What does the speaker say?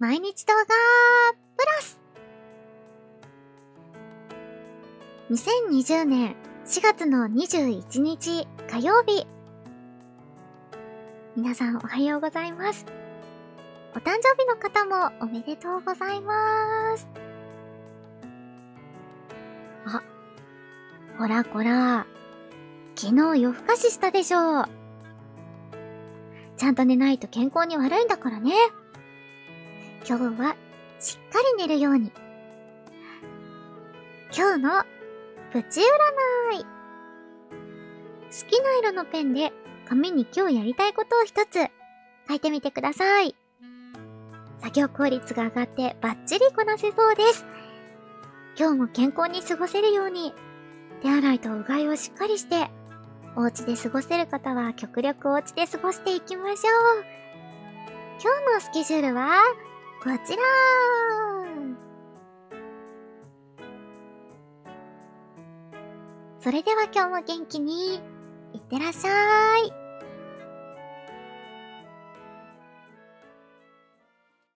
毎日動画プラス2020年4月の21日火曜日、皆さんおはようございます。お誕生日の方もおめでとうございます。あ、こらこら、昨日夜更かししたでしょう。ちゃんと寝ないと健康に悪いんだからね。今日はしっかり寝るように。今日のプチ占い。好きな色のペンで紙に今日やりたいことを一つ書いてみてください。作業効率が上がってバッチリこなせそうです。今日も健康に過ごせるように、手洗いとうがいをしっかりして、お家で過ごせる方は極力お家で過ごしていきましょう。今日のスケジュールはこちら。それでは今日も元気にいってらっしゃい。